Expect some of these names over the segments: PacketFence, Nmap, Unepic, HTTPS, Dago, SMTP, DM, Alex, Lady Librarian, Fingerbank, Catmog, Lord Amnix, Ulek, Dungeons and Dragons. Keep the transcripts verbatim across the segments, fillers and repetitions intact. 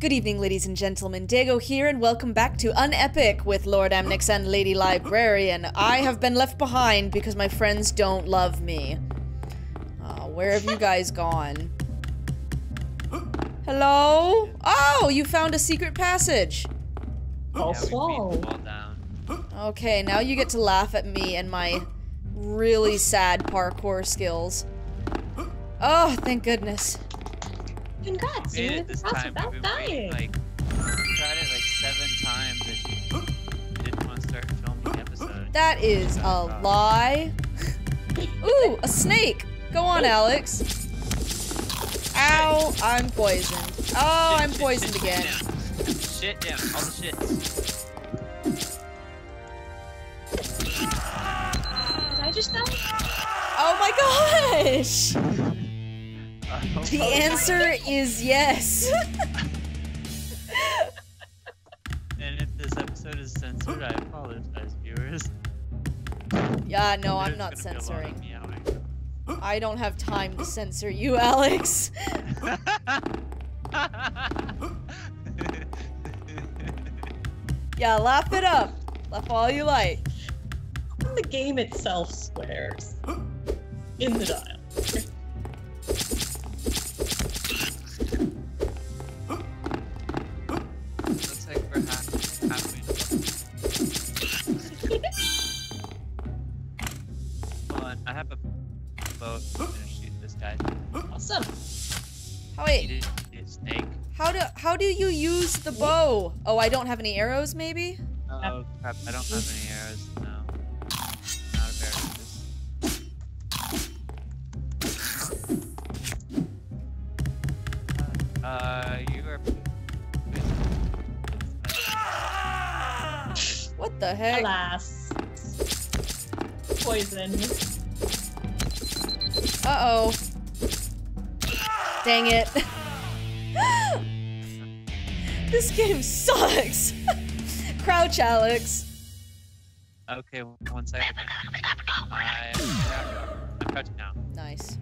Good evening, ladies and gentlemen. Dago here, and welcome back to Unepic with Lord Amnix and Lady Librarian. I have been left behind because my friends don't love me. Oh, where have you guys gone? Hello? Oh, you found a secret passage. Oh, yeah, okay, now you get to laugh at me and my really sad parkour skills. Oh, thank goodness. Congrats, you made it this time. I've been waiting, like, tried it like seven times and I didn't want to start filming the episode. That is a lie. Ooh, a snake! Go on, Alex. Ow, I'm poisoned. Oh, I'm poisoned again. Shit down, all the shit. Did I just die? Oh my gosh! The answer is yes. And if this episode is censored, I apologize, viewers. Yeah, no, There's I'm not censoring. Me, I don't have time to censor you, Alex. Yeah, laugh it up. Laugh all you like. The game itself swears in the dial. How do you use the bow? Oh, I don't have any arrows, maybe? Oh, crap. I don't have any arrows, no. Not embarrassed. Uh, you are... What the heck? Alas. Poison. Uh-oh. Dang it. This game sucks! Crouch, Alex. Okay, one second. I, I'm crouching now. Nice.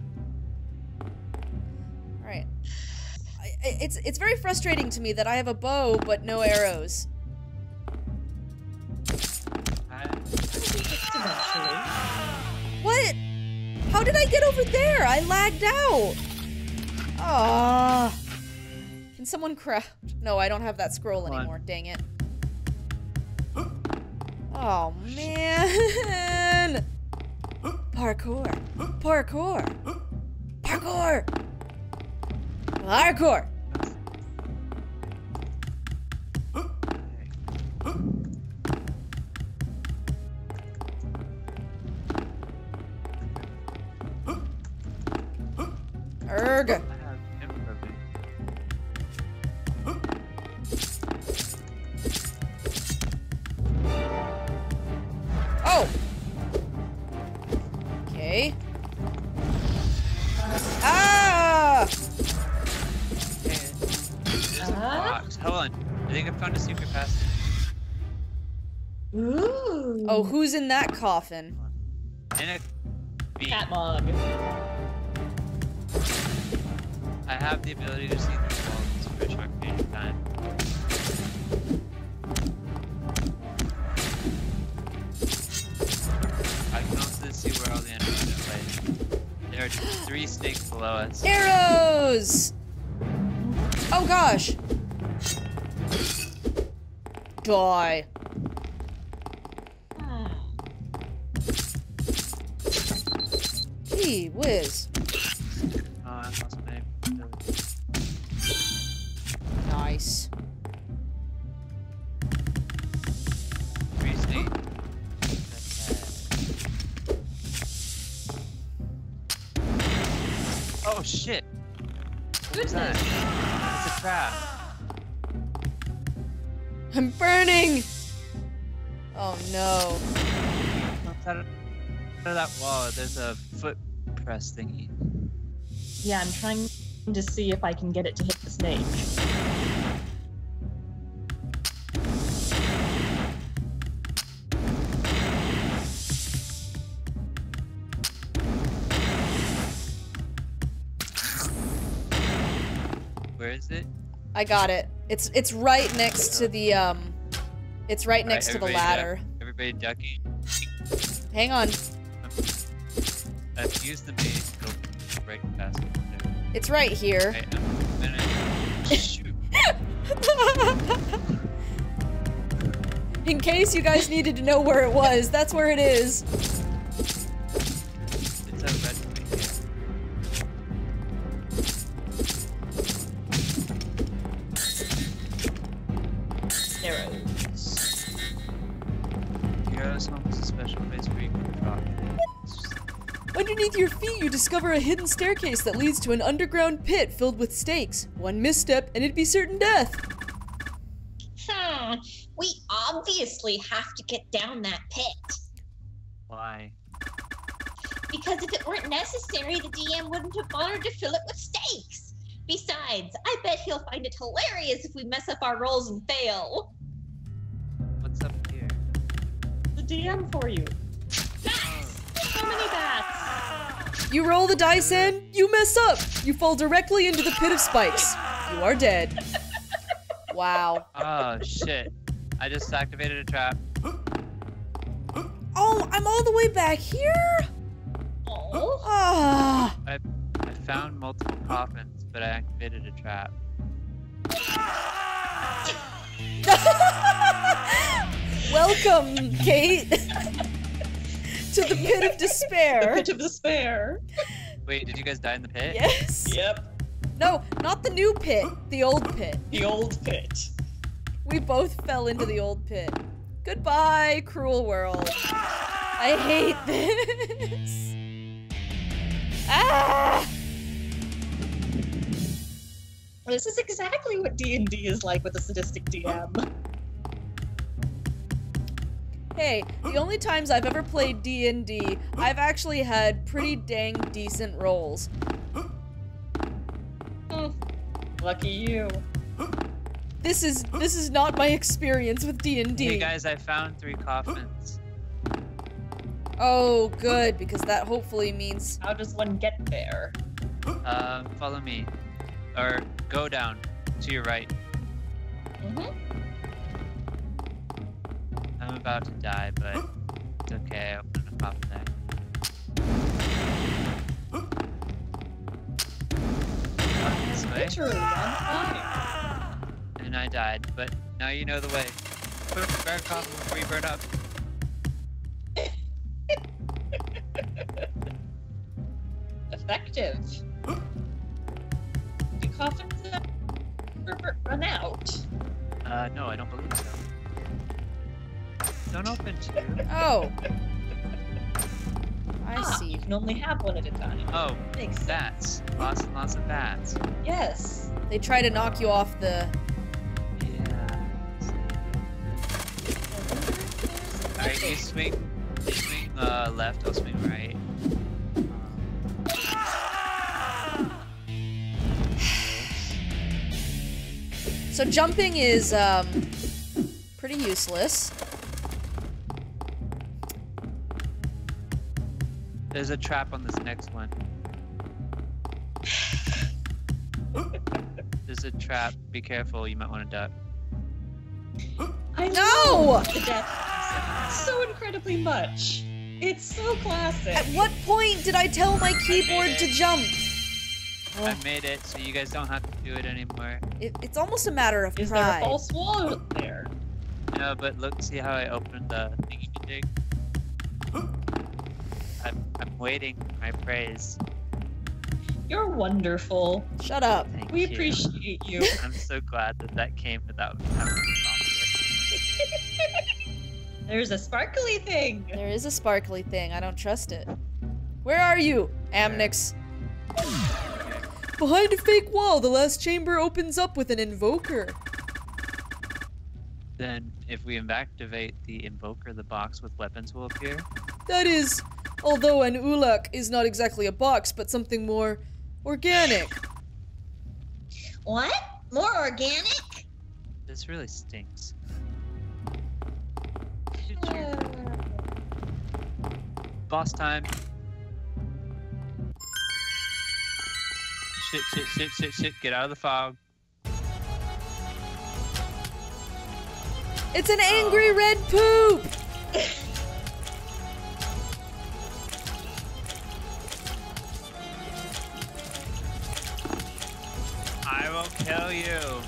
Alright. It's, it's very frustrating to me that I have a bow, but no arrows. I... What? How did I get over there? I lagged out! Ah. Oh. Can someone crouch? No, I don't have that scroll Come anymore. On. Dang it. Oh, man. Parkour. Parkour. Parkour. Parkour. Erg. Oh, who's in that coffin? In a Catmog. I have the ability to see through walls for a short period of time. I can also see where all the enemies are. There are three snakes below us. Arrows! Oh gosh! Die. Gee whiz. Oh, I lost my name. Nice. Three snake. Oh shit. Goodness. It's a trap. I'm burning. Oh no. Out of that wall, there's a foot press thingy. Yeah, I'm trying to see if I can get it to hit the snake. Where is it? I got it. It's it's right next to the um it's right next right, to the ladder. Duck. Everybody ducky. Hang on. Let's use the maze to go right past it. There. It's right here. Right, I'm gonna shoot. In case you guys needed to know where it was, that's where it is. It's a red place. Arrows. The arrows home is a special place where you can drop it. Underneath your feet, you discover a hidden staircase that leads to an underground pit filled with stakes. One misstep, and it'd be certain death. Hmm. We obviously have to get down that pit. Why? Because if it weren't necessary, the D M wouldn't have bothered to fill it with stakes. Besides, I bet he'll find it hilarious if we mess up our rolls and fail. What's up here? The D M for you. Bats! So many bats! You roll the dice in, you mess up. You fall directly into the pit of spikes. You are dead. Wow. Oh, shit. I just activated a trap. Oh, I'm all the way back here? Oh. Uh. I, I found multiple coffins, but I activated a trap. Welcome, Kate, to the pit of despair. The pit of despair. Wait, did you guys die in the pit? Yes. Yep. No, not the new pit, the old pit. The old pit. We both fell into the old pit. Goodbye, cruel world. I hate this. Ah! This is exactly what D and D is like with a sadistic D M. Hey, the only times I've ever played D and D, I've actually had pretty dang decent rolls. Lucky you. This is this is not my experience with D and D. Hey guys, I found three coffins. Oh, good, because that hopefully means. How does one get there? Uh, follow me, or go down to your right. Mm-hmm. I'm about to die, but it's okay. I'm gonna pop there. This way. Literally, I'm flying. And I died, but now you know the way. Put up a bear coffin before you burn up. Effective. Do coffins ever run out? Uh, no, I don't believe so. Don't open two. Oh. I ah, see. You can only have one at a time. Oh, makes bats. Sense. Lots and lots of bats. Yes. They try to knock you off the... Yeah. Alright, you swing, you swing uh, left, I'll swing right. So jumping is um, pretty useless. There's a trap on this next one. There's a trap. Be careful. You might want to duck. I know the death so incredibly much. It's so classic. At what point did I tell my keyboard to jump? I made it, so you guys don't have to do it anymore. It, it's almost a matter of pride. Is there a false wall out there? No, but look, see how I opened the thingy dig. I'm, I'm waiting for my praise. You're wonderful. Shut up. Thank we you. Appreciate you. I'm so glad that that came without me having to. There's a sparkly thing. There is a sparkly thing. I don't trust it. Where are you, Amnix? Behind a fake wall, the last chamber opens up with an invoker. Then, if we activate the invoker, the box with weapons will appear? That is... Although an Ulek is not exactly a box, but something more organic. What? More organic? This really stinks. Uh... Boss time. Shit, shit, shit, shit, shit. Get out of the fog. It's an angry red poop! I will kill you.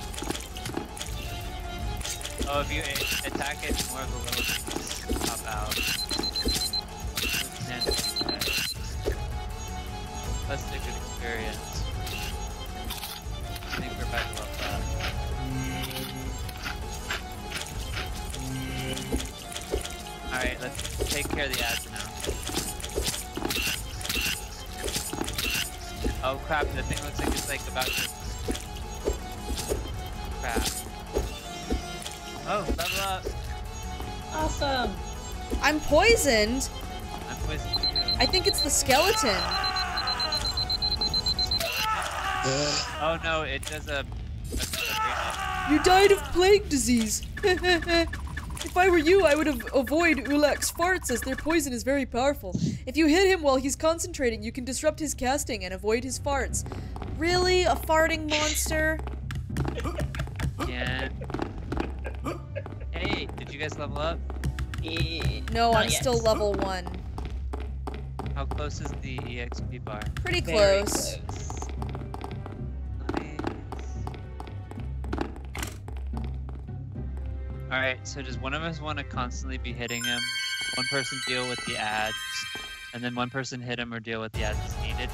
Oh, if you attack it, more of the little things pop out. That's a good experience. I think we're back above that. Alright, let's take care of the ads now. Oh crap, the thing looks like it's like about to... crap. Oh, level up! Awesome! I'm poisoned! I'm poisoned too. I think it's the skeleton. Oh no, it does a... a you died of plague disease! If I were you, I would avoid Ulek's farts as their poison is very powerful. If you hit him while he's concentrating, you can disrupt his casting and avoid his farts. Really? A farting monster? Yeah. Hey, did you guys level up? No, I'm still level one. How close is the E X P bar? Pretty close. Very close. Nice. Alright, so does one of us want to constantly be hitting him? One person deal with the ads, and then one person hit him or deal with the ads as needed?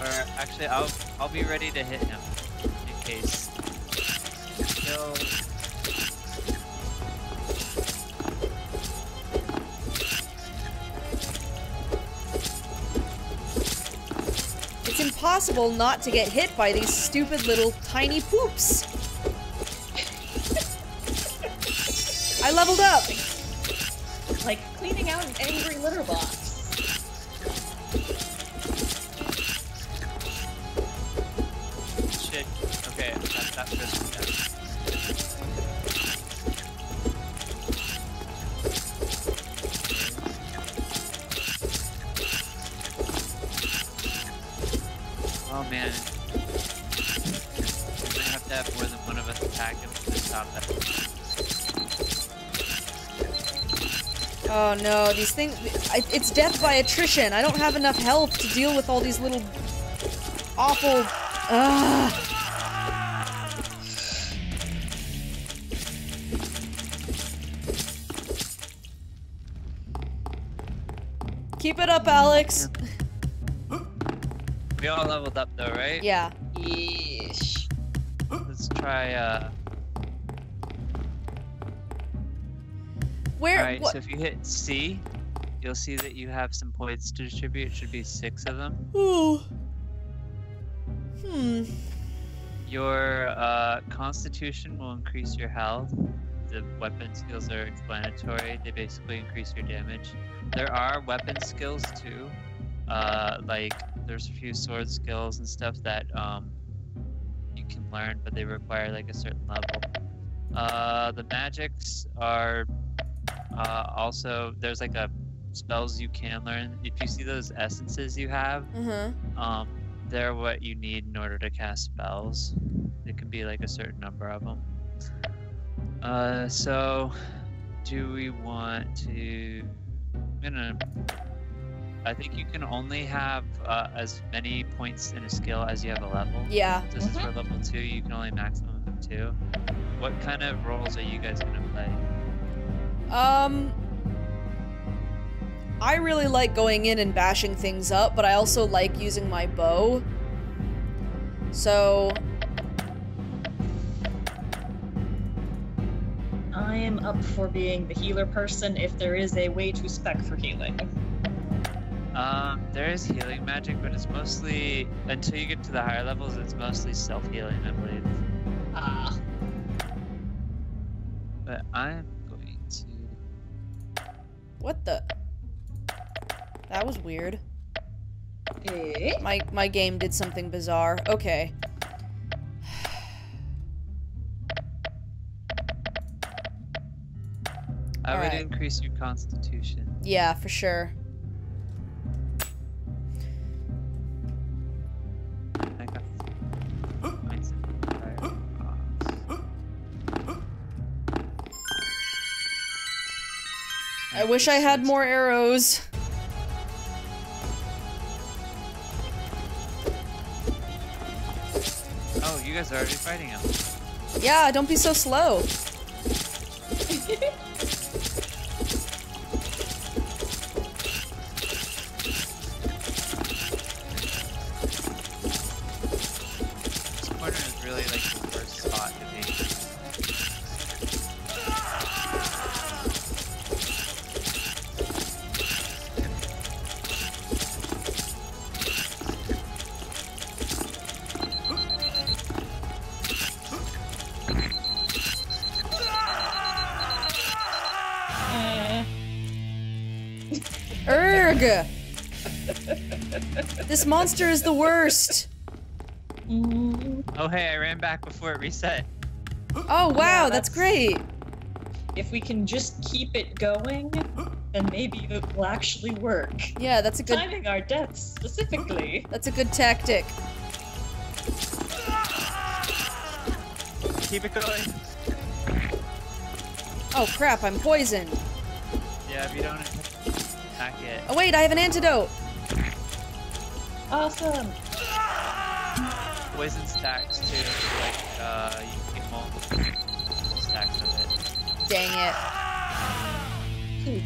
Or actually, I'll I'll be ready to hit him in case. Kill. It's impossible not to get hit by these stupid little tiny poops. I leveled up. Like cleaning out an angry litter box. Okay, that, that's good. Yeah. Oh man. We're gonna have to have more than one of us attack him to stop that. Oh no, these things. It's death by attrition. I don't have enough health to deal with all these little awful. Ugh. Keep it up, Alex. We all leveled up though, right? Yeah. Yeesh. Let's try, uh... Where- Alright, so if you hit C, you'll see that you have some points to distribute. It should be six of them. Ooh. Hmm. Your, uh, constitution will increase your health. The weapon skills are explanatory. They basically increase your damage. There are weapon skills too, uh, like there's a few sword skills and stuff that um, you can learn, but they require like a certain level. Uh, the magics are uh, also, there's like a spells you can learn. If you see those essences you have, mm-hmm. um, they're what you need in order to cast spells. It can be like a certain number of them. Uh, so do we want to... I'm gonna, I think you can only have uh, as many points in a skill as you have a level. Yeah. This is for level two, you can only maximum have two. What kind of roles are you guys gonna play? Um, I really like going in and bashing things up, but I also like using my bow. So... I am up for being the healer person if there is a way to spec for healing. Um, there is healing magic, but it's mostly, until you get to the higher levels, it's mostly self-healing, I believe. Ah. Uh. But I'm going to... What the? That was weird. Eh? My, my game did something bizarre. Okay. I All would right. increase your constitution. Yeah, for sure. I got I wish I had more arrows. Oh, you guys are already fighting him. Yeah, don't be so slow. This corner is really like the worst spot to be. This monster is the worst. Oh hey, I ran back before it reset. Oh wow, yeah, that's, that's great. If we can just keep it going, then maybe it will actually work. Yeah, that's a good timing our deaths specifically. That's a good tactic. Keep it going. Oh crap, I'm poisoned. Yeah, if you don't attack it. Oh wait, I have an antidote. Awesome! Poison stacks too, like, uh, you can get multiple stacks of it. Dang it.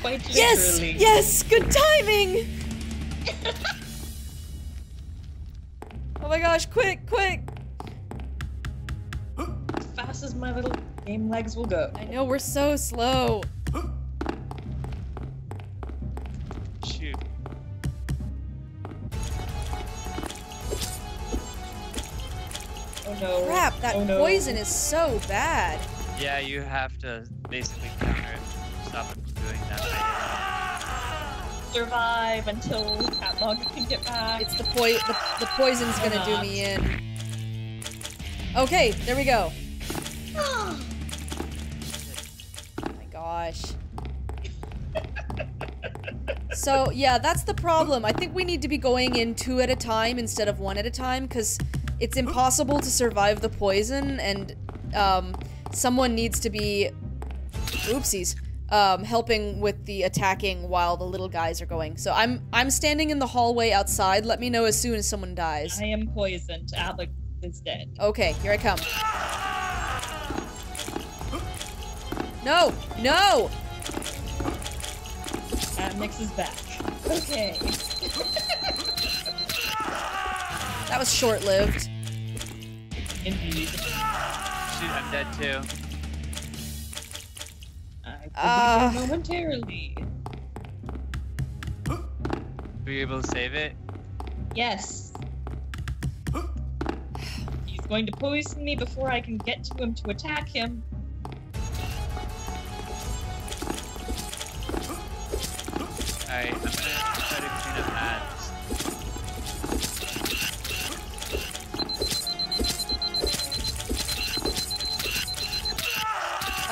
Quite yes! Literally. Yes! Good timing! Oh my gosh, quick, quick! As fast as my little game legs will go. I know, we're so slow. No. Crap, that oh, no. poison is so bad. Yeah, you have to basically counter it. Stop it from doing that. Survive until Catmog can get back. It's the poi the, the poison's gonna do me in. Okay, there we go. Oh my gosh. So yeah, that's the problem. I think we need to be going in two at a time instead of one at a time, because it's impossible to survive the poison, and um, someone needs to be, oopsies, um, helping with the attacking while the little guys are going. So I'm I'm standing in the hallway outside. Let me know as soon as someone dies. I am poisoned. Alex is dead. Okay, here I come. No, no. Amnix is back. Okay. That was short-lived. Indeed. Shoot, I'm dead too. I believe uh, momentarily. Were you able to save it? Yes. He's going to poison me before I can get to him to attack him. Alright, I'm gonna try to clean up that.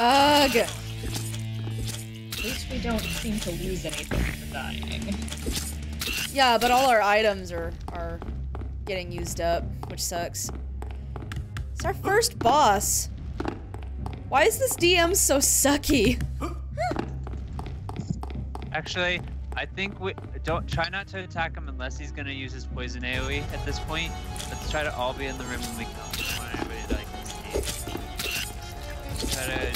Ugh. At least we don't seem to lose anything for dying. Yeah, but all our items are are getting used up, which sucks. It's our first boss. Why is this D M so sucky? Actually, I think we don't try not to attack him unless he's gonna use his poison AoE at this point. Let's try to all be in the room when we come. I want everybody to like see. Try to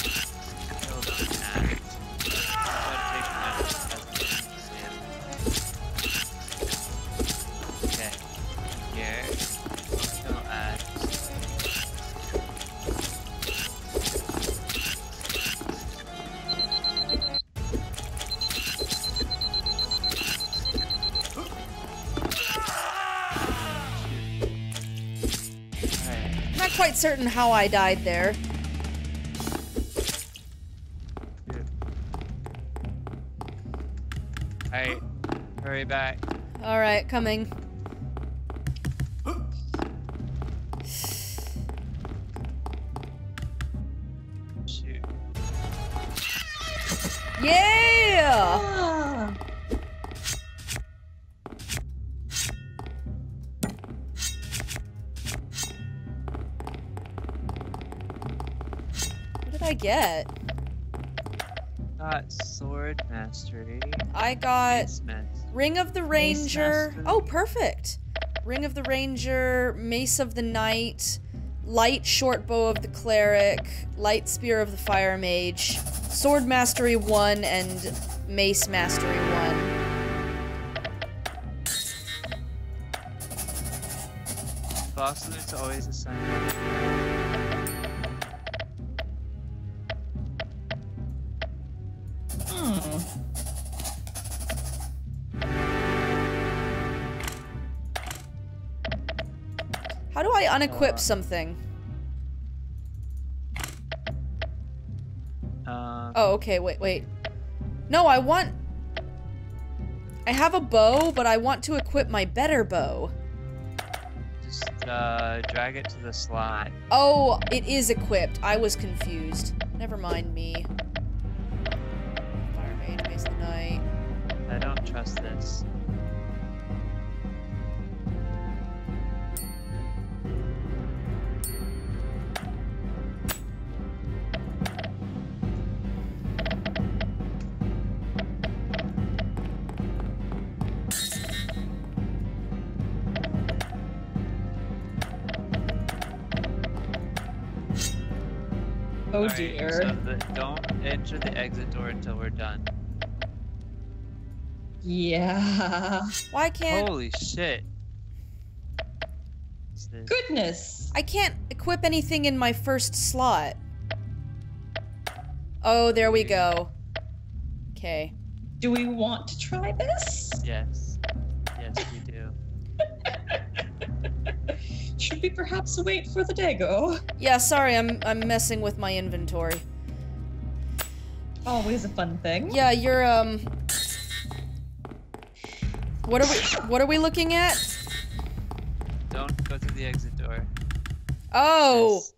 certain how I died there. Alright, hurry back. Alright, coming. Shoot. Yeah! Ah. I get got sword mastery. I got Ring of the Ranger. Oh, perfect. Ring of the Ranger, Mace of the Knight, Light Short Bow of the Cleric, Light Spear of the Fire Mage, Sword Mastery one, and Mace Mastery one. Boss loot's always assigned. Hmm. How do I unequip uh, something? Um, oh, okay, wait, wait. No, I want... I have a bow, but I want to equip my better bow. Uh, drag it to the slot. Oh, it is equipped. I was confused. Never mind me. Fire Mage, Mace of the Knight. I don't trust this. Oh dear. Right, so the, don't enter the exit door until we're done. Yeah. Why can't... Holy shit. Goodness. I can't equip anything in my first slot. Oh, there we go. Okay. Do we want to try this? Yes. Yes, we do. Should we perhaps wait for the Dago? Yeah, sorry, I'm I'm messing with my inventory. Always a fun thing. Yeah, you're um. What are we What are we looking at? Don't go through the exit door. Oh. Yes.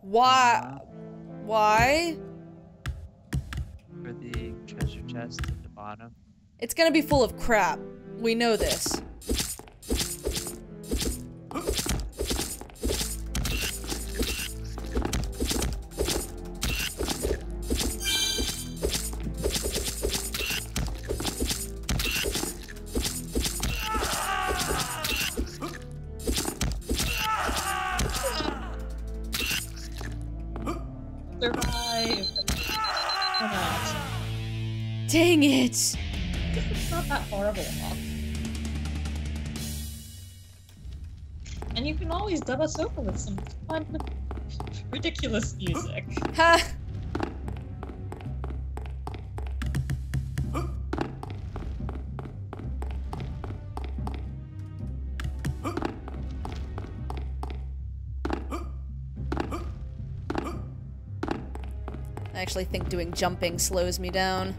Why? Why? For the treasure chest at the bottom. It's gonna be full of crap. We know this. Dang it! It's not that horrible enough. And you can always dub us over with some fun, ridiculous music. Ha! I actually think doing jumping slows me down.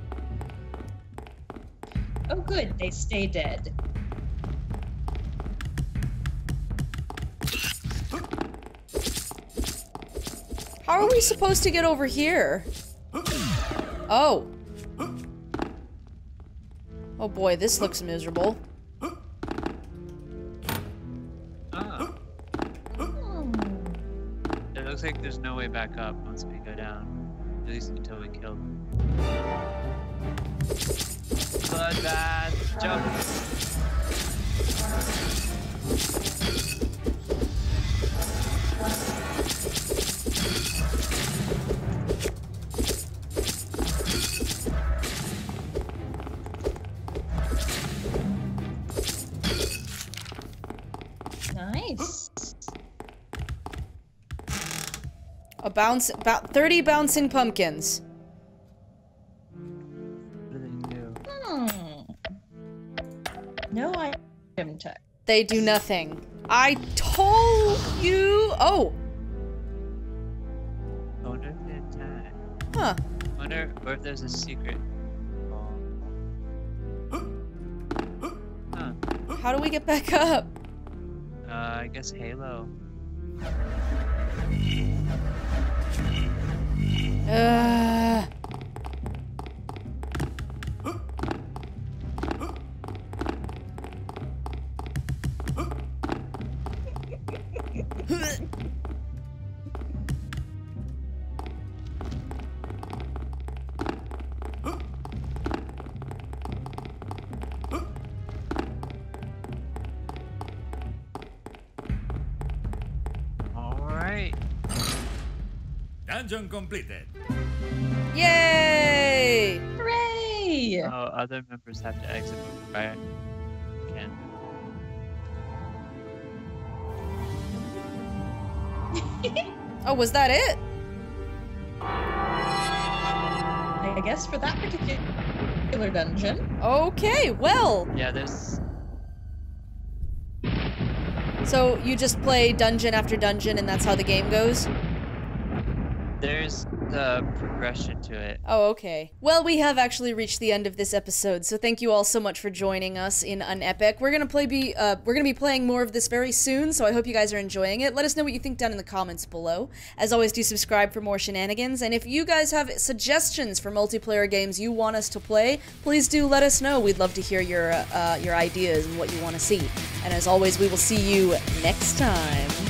Oh good, they stay dead. How are we supposed to get over here? Oh. Oh boy, this looks miserable. Ah. It looks like there's no way back up once we go down. At least until we kill them. Bloodbath, jump. Nice. A bounce, about thirty bouncing pumpkins. They do nothing. I told you. Oh. I wonder if they attack. Huh. I wonder or if there's a secret. Huh. How do we get back up? Uh, I guess Halo. Uh. Dungeon completed! Yay! Hooray! Oh, other members have to exit before I can. Oh, was that it? I guess for that particular dungeon. Okay, well. Yeah, there's. So you just play dungeon after dungeon and that's how the game goes? There's the progression to it. Oh, okay. Well, we have actually reached the end of this episode, so thank you all so much for joining us in Unepic. We're gonna play be uh, we're gonna be playing more of this very soon, so I hope you guys are enjoying it. Let us know what you think down in the comments below. As always, do subscribe for more shenanigans, and if you guys have suggestions for multiplayer games you want us to play, please do let us know. We'd love to hear your uh, your ideas and what you want to see. And as always, we will see you next time.